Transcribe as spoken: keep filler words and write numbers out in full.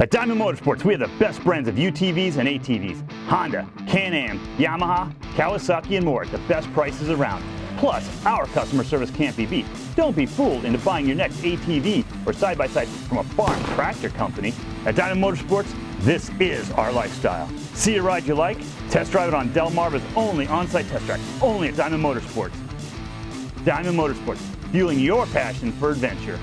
At Diamond Motorsports, we have the best brands of U T Vs and A T Vs. Honda, Can-Am, Yamaha, Kawasaki, and more at the best prices around. Plus, our customer service can't be beat. Don't be fooled into buying your next A T V or side-by-side from a farm tractor company. At Diamond Motorsports, this is our lifestyle. See a ride you like? Test drive it on Delmarva's only on-site test track, only at Diamond Motorsports. Diamond Motorsports, fueling your passion for adventure.